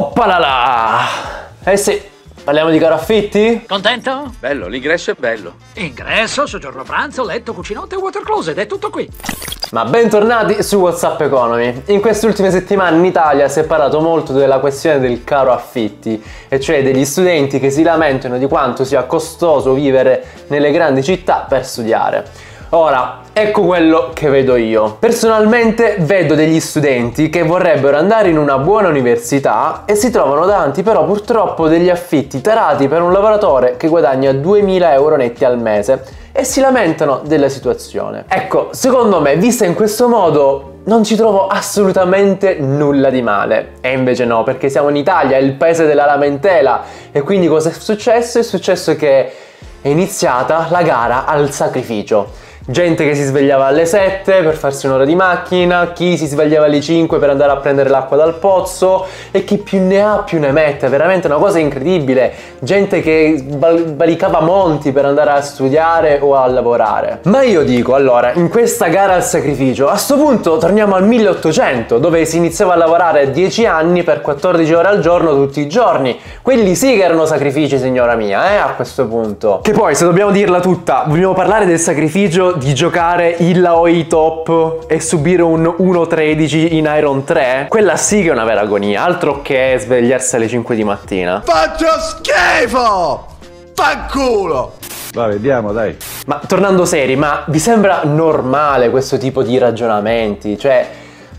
Oppala là! Eh sì, parliamo di caro affitti? Contento? Bello, l'ingresso è bello. Ingresso, soggiorno pranzo, letto, cucinotta e water closet, è tutto qui. Ma bentornati su WhatsApp Economy. In queste ultime settimane in Italia si è parlato molto della questione del caro affitti, e cioè degli studenti che si lamentano di quanto sia costoso vivere nelle grandi città per studiare. Ora, ecco quello che vedo io. Personalmente vedo degli studenti che vorrebbero andare in una buona università e si trovano davanti però purtroppo degli affitti tarati per un lavoratore che guadagna 2000 euro netti al mese e si lamentano della situazione. Ecco, secondo me, vista in questo modo, non ci trovo assolutamente nulla di male. E invece no, perché siamo in Italia, è il paese della lamentela, e quindi cosa è successo? È successo che è iniziata la gara al sacrificio. Gente che si svegliava alle 7 per farsi un'ora di macchina, chi si svegliava alle 5 per andare a prendere l'acqua dal pozzo e chi più ne ha più ne mette, è veramente una cosa incredibile. Gente che valicava monti per andare a studiare o a lavorare. Ma io dico, allora, in questa gara al sacrificio, a sto punto torniamo al 1800, dove si iniziava a lavorare a 10 anni per 14 ore al giorno tutti i giorni. Quelli sì che erano sacrifici, signora mia, a questo punto. Che poi, se dobbiamo dirla tutta, vogliamo parlare del sacrificio di giocare il Laoi Top e subire un 1-13 in Iron 3? Quella sì che è una vera agonia, altro che svegliarsi alle 5 di mattina. Faccio schifo! Fanculo! Va, vediamo, dai. Ma tornando seri, ma vi sembra normale questo tipo di ragionamenti? Cioè,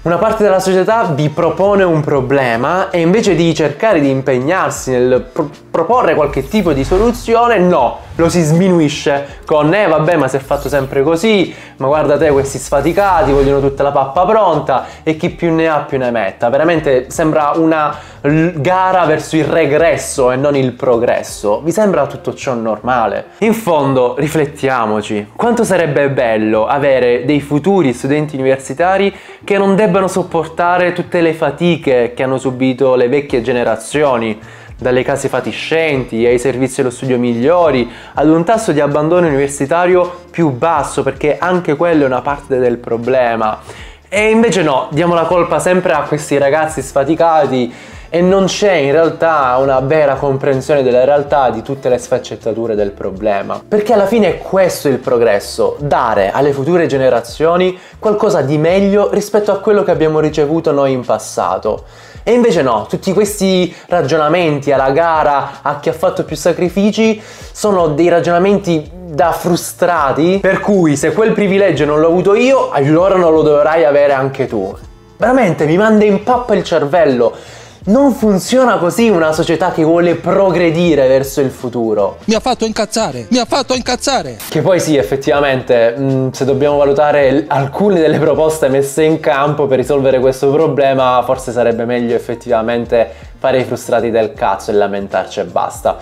una parte della società vi propone un problema e invece di cercare di impegnarsi nel proporre qualche tipo di soluzione, no, lo si sminuisce con vabbè, ma si è fatto sempre così, ma guarda te questi sfaticati, vogliono tutta la pappa pronta e chi più ne ha più ne metta. Veramente sembra una gara verso il regresso e non il progresso. Vi sembra tutto ciò normale? In fondo riflettiamoci, quanto sarebbe bello avere dei futuri studenti universitari che non debbano sopportare tutte le fatiche che hanno subito le vecchie generazioni, dalle case fatiscenti ai servizi allo studio migliori ad un tasso di abbandono universitario più basso, perché anche quello è una parte del problema. E invece no, diamo la colpa sempre a questi ragazzi sfaticati e non c'è in realtà una vera comprensione della realtà, di tutte le sfaccettature del problema, perché alla fine è questo il progresso: dare alle future generazioni qualcosa di meglio rispetto a quello che abbiamo ricevuto noi in passato. E invece no, tutti questi ragionamenti alla gara a chi ha fatto più sacrifici sono dei ragionamenti da frustrati, per cui se quel privilegio non l'ho avuto io, allora non lo dovrai avere anche tu. Veramente mi manda in pappa il cervello. Non funziona così una società che vuole progredire verso il futuro. Mi ha fatto incazzare, mi ha fatto incazzare. Che poi sì, effettivamente, se dobbiamo valutare alcune delle proposte messe in campo per risolvere questo problema, forse sarebbe meglio effettivamente fare i frustrati del cazzo e lamentarci e basta.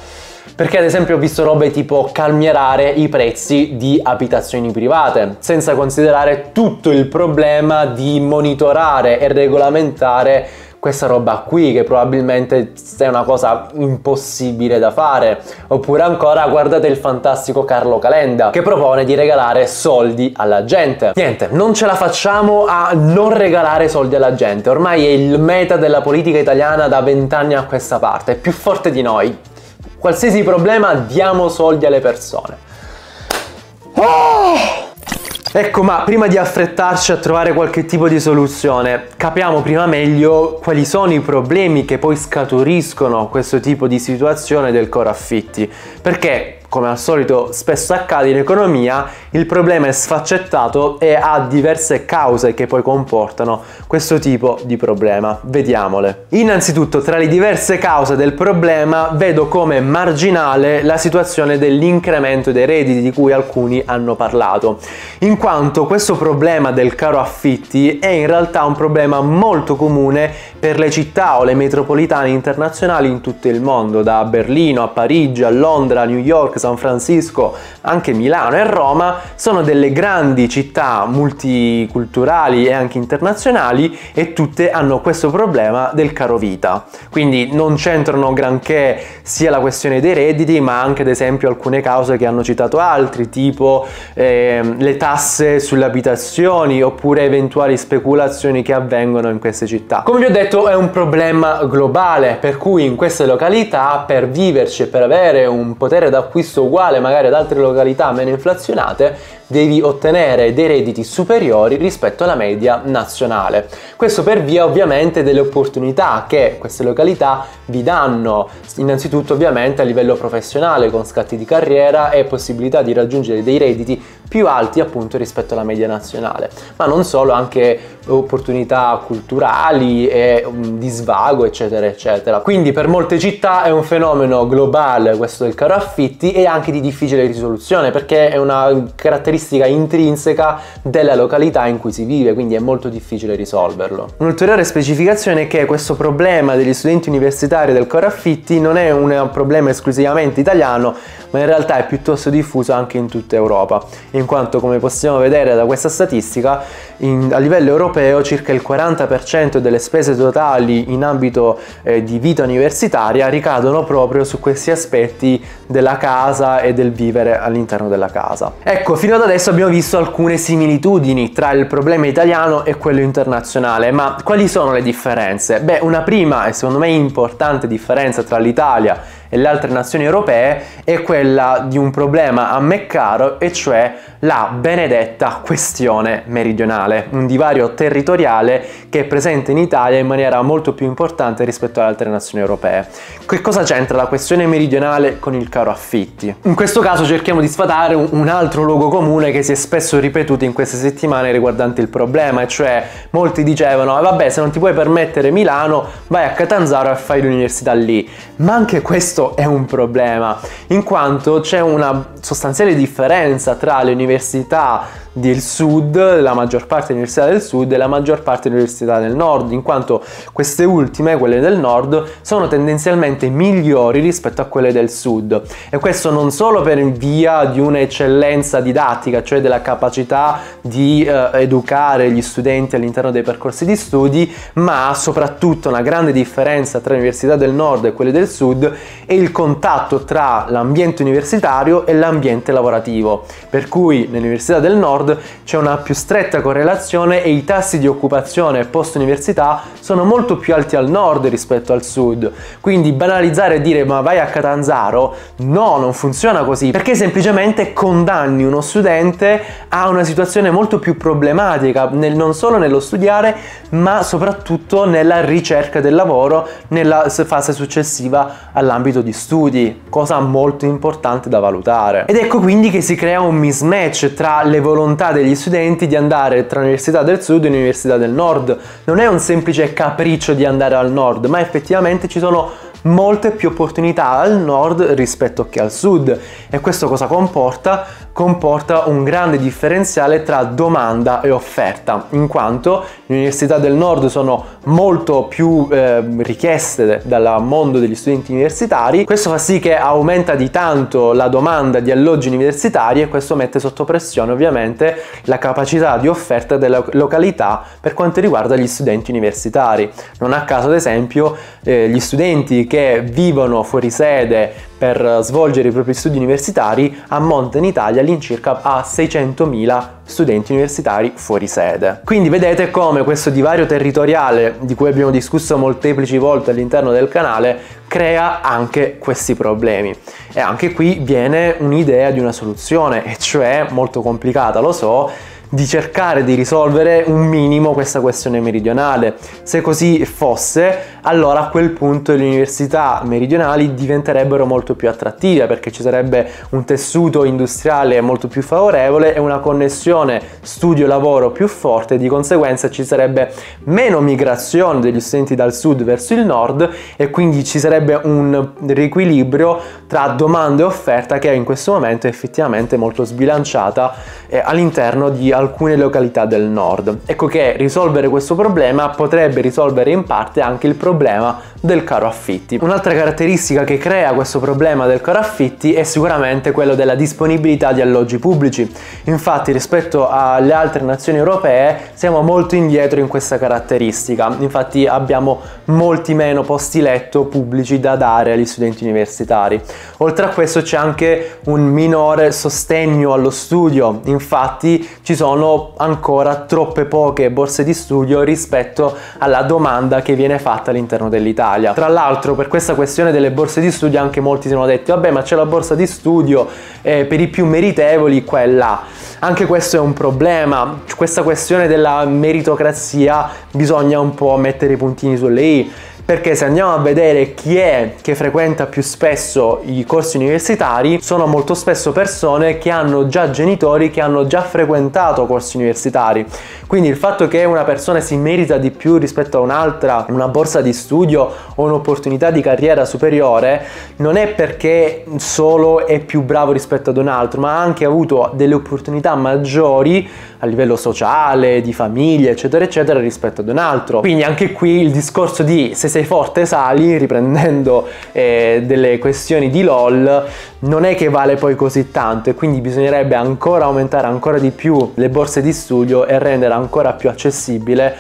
Perché ad esempio ho visto robe tipo calmierare i prezzi di abitazioni private, senza considerare tutto il problema di monitorare e regolamentare questa roba qui, che probabilmente è una cosa impossibile da fare. Oppure ancora guardate il fantastico Carlo Calenda, che propone di regalare soldi alla gente. Niente, non ce la facciamo a non regalare soldi alla gente, ormai è il meta della politica italiana da 20 anni a questa parte, è più forte di noi. Qualsiasi problema diamo soldi alle persone. Oh! Ecco, ma prima di affrettarci a trovare qualche tipo di soluzione, capiamo prima meglio quali sono i problemi che poi scaturiscono questo tipo di situazione del caro affitti. Perché, come al solito spesso accade in economia, il problema è sfaccettato e ha diverse cause che poi comportano questo tipo di problema. Vediamole. Innanzitutto, tra le diverse cause del problema, vedo come marginale la situazione dell'incremento dei redditi, di cui alcuni hanno parlato, in quanto questo problema del caro affitti è in realtà un problema molto comune per le città o le metropolitane internazionali in tutto il mondo, da Berlino a Parigi, a Londra, a New York, York, San Francisco, anche Milano e Roma sono delle grandi città multiculturali e anche internazionali e tutte hanno questo problema del caro vita. Quindi non c'entrano granché sia la questione dei redditi, ma anche ad esempio alcune cause che hanno citato altri, tipo le tasse sulle abitazioni oppure eventuali speculazioni che avvengono in queste città. Come vi ho detto, è un problema globale, per cui in queste località per viverci e per avere un potere d'acquisto uguale magari ad altre località meno inflazionate devi ottenere dei redditi superiori rispetto alla media nazionale. Questo per via ovviamente delle opportunità che queste località vi danno, innanzitutto ovviamente a livello professionale con scatti di carriera e possibilità di raggiungere dei redditi più alti appunto rispetto alla media nazionale, ma non solo, anche opportunità culturali e di svago eccetera eccetera. Quindi per molte città è un fenomeno globale questo del caro affitti e anche di difficile risoluzione, perché è una caratteristica intrinseca della località in cui si vive, quindi è molto difficile risolverlo. Un'ulteriore specificazione è che questo problema degli studenti universitari del caro affitti non è un problema esclusivamente italiano, ma in realtà è piuttosto diffuso anche in tutta Europa, in quanto, come possiamo vedere da questa statistica, a livello europeo circa il 40% delle spese totali in ambito di vita universitaria ricadono proprio su questi aspetti della casa e del vivere all'interno della casa. Ecco, fino ad adesso abbiamo visto alcune similitudini tra il problema italiano e quello internazionale, ma quali sono le differenze? Beh, una prima e secondo me importante differenza tra l'Italia e le altre nazioni europee è quella di un problema a me caro, e cioè la benedetta questione meridionale, un divario territoriale che è presente in Italia in maniera molto più importante rispetto alle altre nazioni europee. Che cosa c'entra la questione meridionale con il caro affitti? In questo caso cerchiamo di sfatare un altro luogo comune che si è spesso ripetuto in queste settimane riguardante il problema, e cioè molti dicevano vabbè, se non ti puoi permettere Milano vai a Catanzaro e fai l'università lì. Ma anche questo è un problema, in quanto c'è una sostanziale differenza tra le università del sud, la maggior parte delle università del sud, e la maggior parte delle università del nord, in quanto queste ultime, quelle del nord, sono tendenzialmente migliori rispetto a quelle del sud, e questo non solo per via di un'eccellenza didattica, cioè della capacità di educare gli studenti all'interno dei percorsi di studi, ma soprattutto una grande differenza tra le università del nord e quelle del sud è il contatto tra l'ambiente universitario e l'ambiente lavorativo, per cui nell'università del nord c'è una più stretta correlazione e i tassi di occupazione post università sono molto più alti al nord rispetto al sud. Quindi banalizzare e dire ma vai a Catanzaro, no, non funziona così, perché semplicemente condanni uno studente a una situazione molto più problematica non solo nello studiare, ma soprattutto nella ricerca del lavoro nella fase successiva all'ambito di studi, cosa molto importante da valutare. Ed ecco quindi che si crea un mismatch tra le volontà degli studenti di andare tra l'università del sud e l'università del nord. Non è un semplice capriccio di andare al nord, ma effettivamente ci sono molte più opportunità al nord rispetto che al sud, e questo cosa comporta? Comporta un grande differenziale tra domanda e offerta, in quanto le università del nord sono molto più richieste dal mondo degli studenti universitari. Questo fa sì che aumenta di tanto la domanda di alloggi universitari, e questo mette sotto pressione ovviamente la capacità di offerta della località per quanto riguarda gli studenti universitari. Non a caso ad esempio gli studenti che vivono fuori sede per svolgere i propri studi universitari ammonta in Italia all'incirca a 600.000 studenti universitari fuori sede. Quindi vedete come questo divario territoriale, di cui abbiamo discusso molteplici volte all'interno del canale, crea anche questi problemi. E anche qui viene un'idea di una soluzione, e cioè, molto complicata lo so, di cercare di risolvere un minimo questa questione meridionale. Se così fosse, allora a quel punto le università meridionali diventerebbero molto più attrattive, perché ci sarebbe un tessuto industriale molto più favorevole e una connessione studio-lavoro più forte, e di conseguenza ci sarebbe meno migrazione degli studenti dal sud verso il nord, e quindi ci sarebbe un riequilibrio tra domanda e offerta che in questo momento è effettivamente molto sbilanciata all'interno di alcune località del nord. Ecco che risolvere questo problema potrebbe risolvere in parte anche il problema del caro affitti. Un'altra caratteristica che crea questo problema del caro affitti è sicuramente quello della disponibilità di alloggi pubblici. Infatti rispetto alle altre nazioni europee siamo molto indietro in questa caratteristica, infatti abbiamo molti meno posti letto pubblici da dare agli studenti universitari. Oltre a questo c'è anche un minore sostegno allo studio, infatti ci sono ancora troppe poche borse di studio rispetto alla domanda che viene fatta all'interno dell'Italia. Tra l'altro per questa questione delle borse di studio anche molti sono detti vabbè ma c'è la borsa di studio per i più meritevoli qua e là. Anche questo è un problema, questa questione della meritocrazia bisogna un po' mettere i puntini sulle i. Perché se andiamo a vedere chi è che frequenta più spesso i corsi universitari, sono molto spesso persone che hanno già genitori che hanno già frequentato corsi universitari. Quindi il fatto che una persona si merita di più rispetto a un'altra una borsa di studio o un'opportunità di carriera superiore non è perché solo è più bravo rispetto ad un altro, ma ha anche avuto delle opportunità maggiori a livello sociale, di famiglia, eccetera eccetera, rispetto ad un altro. Quindi anche qui il discorso di se sei forte sali, riprendendo delle questioni di LoL, non è che vale poi così tanto, e quindi bisognerebbe ancora aumentare ancora di più le borse di studio e rendere ancora più accessibile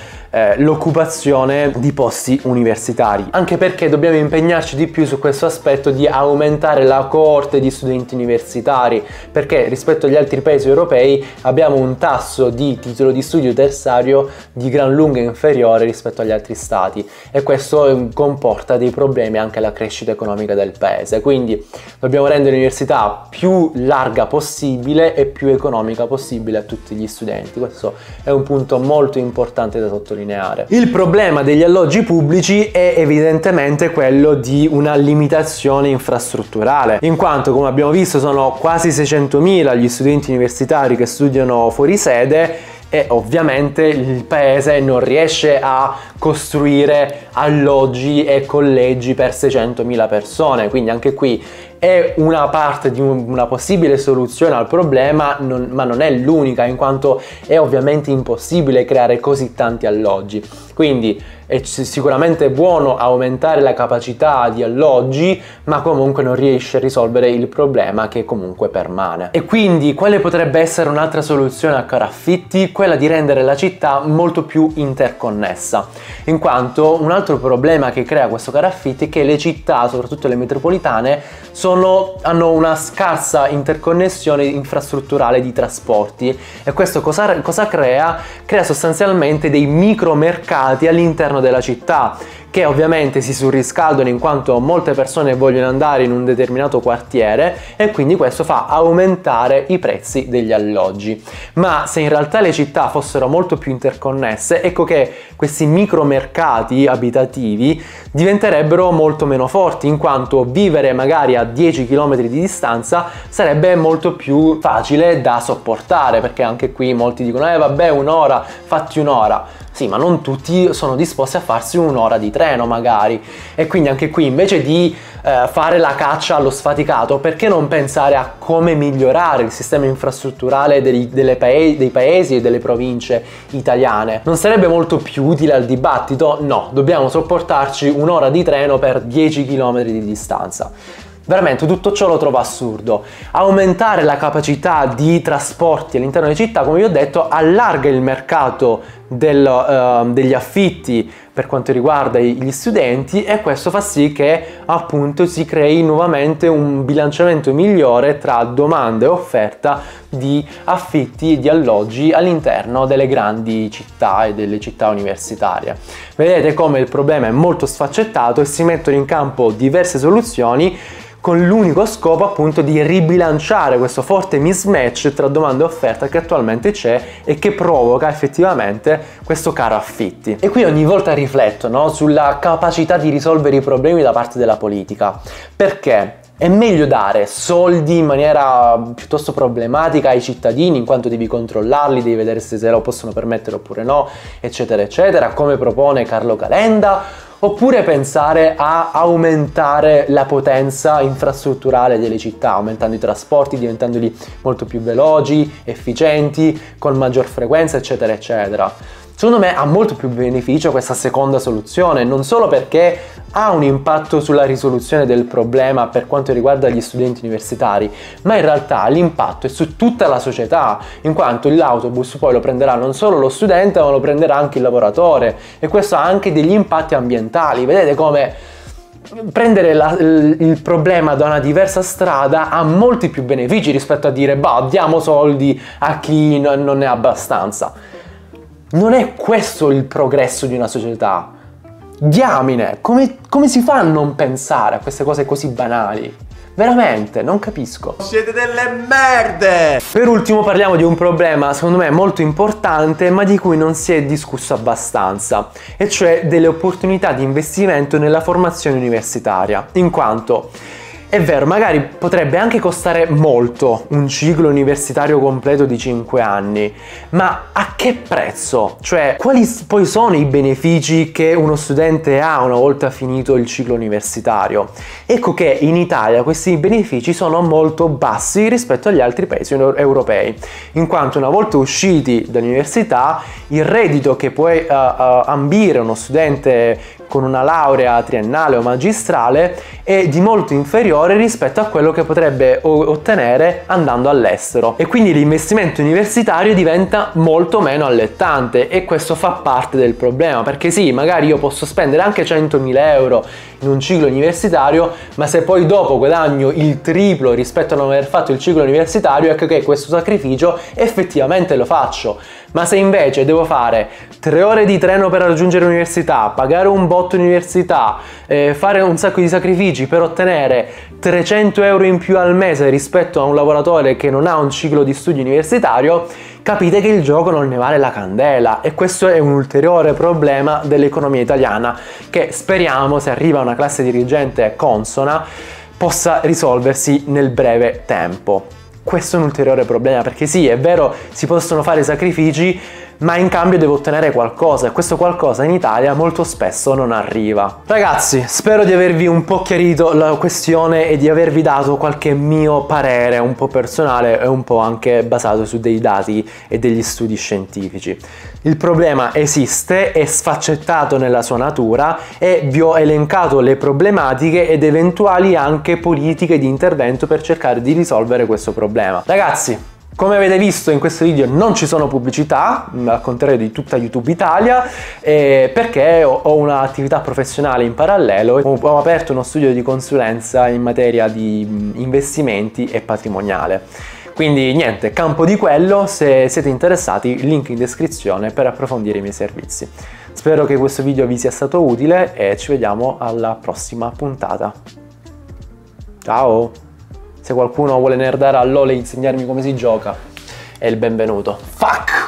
l'occupazione di posti universitari, anche perché dobbiamo impegnarci di più su questo aspetto di aumentare la coorte di studenti universitari, perché rispetto agli altri paesi europei abbiamo un tasso di titolo di studio terziario di gran lunga inferiore rispetto agli altri stati, e questo comporta dei problemi anche alla crescita economica del paese. Quindi dobbiamo rendere l'università più larga possibile e più economica possibile a tutti gli studenti. Questo è un punto molto importante da sottolineare. Il problema degli alloggi pubblici è evidentemente quello di una limitazione infrastrutturale, in quanto come abbiamo visto sono quasi 600.000 gli studenti universitari che studiano fuori sede, e ovviamente il paese non riesce a costruire alloggi e collegi per 600.000 persone. Quindi anche qui è una parte di una possibile soluzione al problema, ma non è l'unica, in quanto è ovviamente impossibile creare così tanti alloggi. Quindi è sicuramente buono aumentare la capacità di alloggi, ma comunque non riesce a risolvere il problema che comunque permane. E quindi quale potrebbe essere un'altra soluzione al caro affitti? Quella di rendere la città molto più interconnessa, in quanto un altro problema che crea questo caro affitti è che le città, soprattutto le metropolitane, hanno una scarsa interconnessione infrastrutturale di trasporti, e questo cosa crea? Crea sostanzialmente dei micromercati all'interno della città, che ovviamente si surriscaldano in quanto molte persone vogliono andare in un determinato quartiere, e quindi questo fa aumentare i prezzi degli alloggi. Ma se in realtà le città fossero molto più interconnesse, ecco che questi micromercati abitativi diventerebbero molto meno forti, in quanto vivere magari a 10 km di distanza sarebbe molto più facile da sopportare, perché anche qui molti dicono vabbè un'ora, fatti un'ora. Sì, ma non tutti sono disposti a farsi un'ora di treno magari, e quindi anche qui invece di fare la caccia allo sfaticato, perché non pensare a come migliorare il sistema infrastrutturale dei paesi e delle province italiane? Non sarebbe molto più utile al dibattito? No, dobbiamo sopportarci un'ora di treno per 10 km di distanza. Veramente tutto ciò lo trovo assurdo. Aumentare la capacità di trasporti all'interno delle città, come vi ho detto, allarga il mercato degli affitti per quanto riguarda gli studenti, e questo fa sì che appunto si crei nuovamente un bilanciamento migliore tra domanda e offerta di affitti e di alloggi all'interno delle grandi città e delle città universitarie. Vedete come il problema è molto sfaccettato e si mettono in campo diverse soluzioni con l'unico scopo appunto di ribilanciare questo forte mismatch tra domanda e offerta che attualmente c'è e che provoca effettivamente questo caro affitti. E qui ogni volta rifletto, no, sulla capacità di risolvere i problemi da parte della politica, perché è meglio dare soldi in maniera piuttosto problematica ai cittadini, in quanto devi controllarli, devi vedere se lo possono permettere oppure no, eccetera eccetera, come propone Carlo Calenda, oppure pensare a aumentare la potenza infrastrutturale delle città, aumentando i trasporti, diventandoli molto più veloci, efficienti, con maggior frequenza, eccetera eccetera. Secondo me ha molto più beneficio questa seconda soluzione, non solo perché ha un impatto sulla risoluzione del problema per quanto riguarda gli studenti universitari, ma in realtà l'impatto è su tutta la società, in quanto l'autobus poi lo prenderà non solo lo studente, ma lo prenderà anche il lavoratore, e questo ha anche degli impatti ambientali. Vedete come prendere il problema da una diversa strada ha molti più benefici rispetto a dire bah, diamo soldi a chi non ne ha abbastanza. Non è questo il progresso di una società. Diamine, come si fa a non pensare a queste cose così banali? Veramente, non capisco. Siete delle merde! Per ultimo parliamo di un problema, secondo me, molto importante, ma di cui non si è discusso abbastanza, e cioè delle opportunità di investimento nella formazione universitaria, in quanto è vero, magari potrebbe anche costare molto un ciclo universitario completo di 5 anni, ma a che prezzo? Cioè, quali poi sono i benefici che uno studente ha una volta finito il ciclo universitario? Ecco che in Italia questi benefici sono molto bassi rispetto agli altri paesi europei, in quanto una volta usciti dall'università, il reddito che può ambire uno studente con una laurea triennale o magistrale è di molto inferiore rispetto a quello che potrebbe ottenere andando all'estero, e quindi l'investimento universitario diventa molto meno allettante, e questo fa parte del problema, perché sì, magari io posso spendere anche 100.000 euro in un ciclo universitario, ma se poi dopo guadagno il triplo rispetto a non aver fatto il ciclo universitario, ecco che questo sacrificio effettivamente lo faccio. Ma se invece devo fare 3 ore di treno per raggiungere l'università, pagare un botto università, fare un sacco di sacrifici per ottenere 300 euro in più al mese rispetto a un lavoratore che non ha un ciclo di studio universitario, capite che il gioco non ne vale la candela, e questo è un ulteriore problema dell'economia italiana che speriamo, se arriva una classe dirigente consona, possa risolversi nel breve tempo. Questo è un ulteriore problema, perché sì, è vero, si possono fare sacrifici, ma in cambio devo ottenere qualcosa, e questo qualcosa in Italia molto spesso non arriva. Ragazzi, spero di avervi un po' chiarito la questione e di avervi dato qualche mio parere un po' personale e un po' anche basato su dei dati e degli studi scientifici. Il problema esiste, è sfaccettato nella sua natura, e vi ho elencato le problematiche ed eventuali anche politiche di intervento per cercare di risolvere questo problema. Ragazzi, come avete visto in questo video non ci sono pubblicità, al contrario di tutta YouTube Italia, perché ho un'attività professionale in parallelo, ho aperto uno studio di consulenza in materia di investimenti e patrimoniale. Quindi niente, campo di quello, se siete interessati, link in descrizione per approfondire i miei servizi. Spero che questo video vi sia stato utile e ci vediamo alla prossima puntata. Ciao! Se qualcuno vuole nerdare a LoL e insegnarmi come si gioca, è il benvenuto. Fuck!